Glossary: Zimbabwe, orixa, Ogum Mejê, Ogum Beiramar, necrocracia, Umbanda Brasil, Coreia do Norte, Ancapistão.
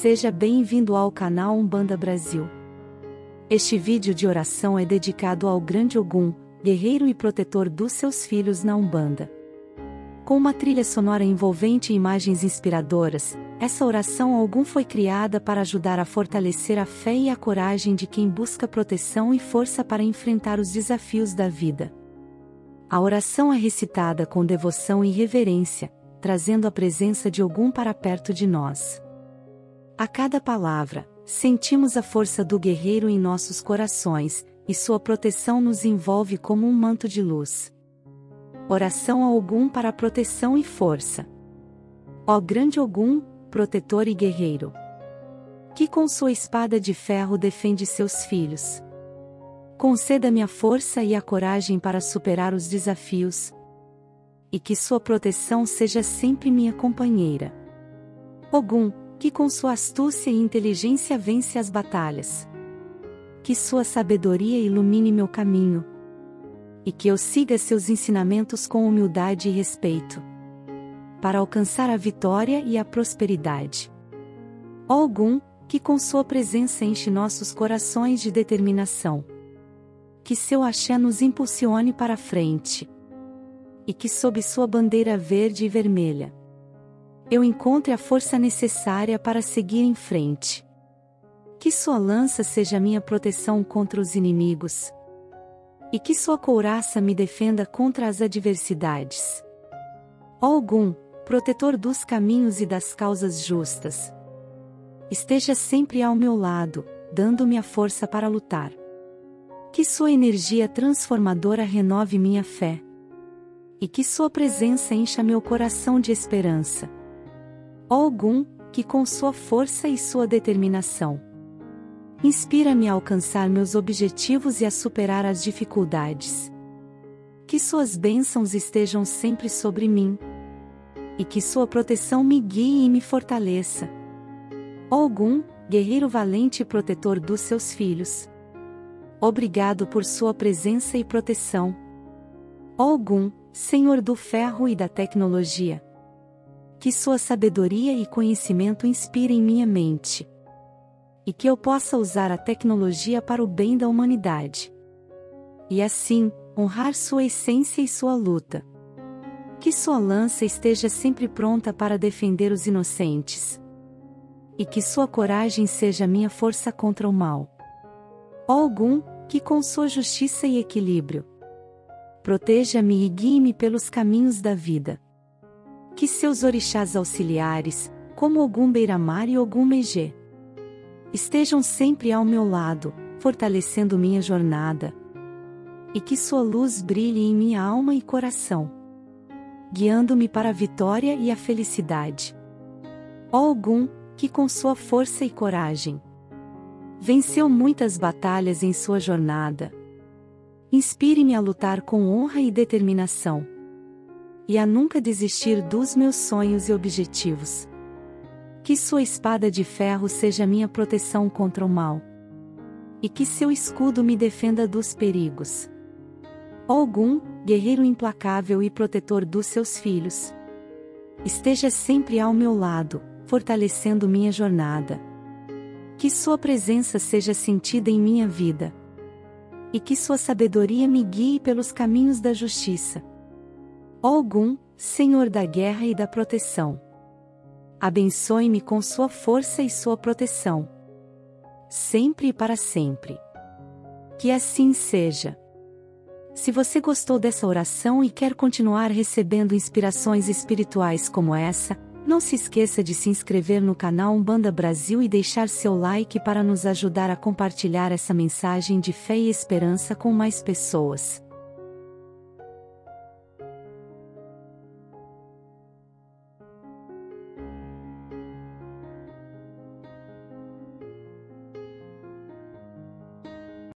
Seja bem-vindo ao canal Umbanda Brasil. Este vídeo de oração é dedicado ao grande Ogum, guerreiro e protetor dos seus filhos na Umbanda. Com uma trilha sonora envolvente e imagens inspiradoras, essa oração a Ogum foi criada para ajudar a fortalecer a fé e a coragem de quem busca proteção e força para enfrentar os desafios da vida. A oração é recitada com devoção e reverência, trazendo a presença de Ogum para perto de nós. A cada palavra, sentimos a força do guerreiro em nossos corações, e sua proteção nos envolve como um manto de luz. Oração a Ogum para proteção e força. Ó grande Ogum, protetor e guerreiro, que com sua espada de ferro defende seus filhos, conceda-me a força e a coragem para superar os desafios, e que sua proteção seja sempre minha companheira. Ogum, que com sua astúcia e inteligência vence as batalhas, que sua sabedoria ilumine meu caminho, e que eu siga seus ensinamentos com humildade e respeito, para alcançar a vitória e a prosperidade. Ó Ogum, que com sua presença enche nossos corações de determinação, que seu axé nos impulsione para a frente, e que sob sua bandeira verde e vermelha, eu encontre a força necessária para seguir em frente. Que sua lança seja minha proteção contra os inimigos, e que sua couraça me defenda contra as adversidades. Ó Ogum, protetor dos caminhos e das causas justas, esteja sempre ao meu lado, dando-me a força para lutar. Que sua energia transformadora renove minha fé, e que sua presença encha meu coração de esperança. Ó Ogum, que com sua força e sua determinação, inspira-me a alcançar meus objetivos e a superar as dificuldades. Que suas bênçãos estejam sempre sobre mim, e que sua proteção me guie e me fortaleça. Ó Ogum, guerreiro valente e protetor dos seus filhos, obrigado por sua presença e proteção. Ó Ogum, senhor do ferro e da tecnologia, que sua sabedoria e conhecimento inspirem minha mente, e que eu possa usar a tecnologia para o bem da humanidade, e assim, honrar sua essência e sua luta. Que sua lança esteja sempre pronta para defender os inocentes, e que sua coragem seja minha força contra o mal. Ó Ogum, que com sua justiça e equilíbrio, proteja-me e guie-me pelos caminhos da vida. Que seus orixás auxiliares, como Ogum Beiramar e Ogum Mejê, estejam sempre ao meu lado, fortalecendo minha jornada, e que sua luz brilhe em minha alma e coração, guiando-me para a vitória e a felicidade. Ó Ogum, que com sua força e coragem, venceu muitas batalhas em sua jornada, inspire-me a lutar com honra e determinação, e a nunca desistir dos meus sonhos e objetivos. Que sua espada de ferro seja minha proteção contra o mal, e que seu escudo me defenda dos perigos. Ó Ogum, guerreiro implacável e protetor dos seus filhos, esteja sempre ao meu lado, fortalecendo minha jornada. Que sua presença seja sentida em minha vida, e que sua sabedoria me guie pelos caminhos da justiça. Ó Ogum, senhor da guerra e da proteção, abençoe-me com sua força e sua proteção, sempre e para sempre. Que assim seja. Se você gostou dessa oração e quer continuar recebendo inspirações espirituais como essa, não se esqueça de se inscrever no canal Umbanda Brasil e deixar seu like para nos ajudar a compartilhar essa mensagem de fé e esperança com mais pessoas.